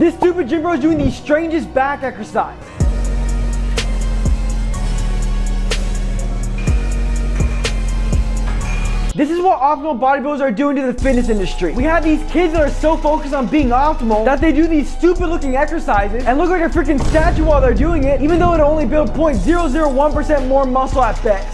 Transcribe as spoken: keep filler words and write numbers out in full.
This stupid gym bro is doing the strangest back exercise. This is what optimal bodybuilders are doing to the fitness industry. We have these kids that are so focused on being optimal that they do these stupid looking exercises and look like a freaking statue while they're doing it, even though it'll only build zero point zero zero one percent more muscle at best.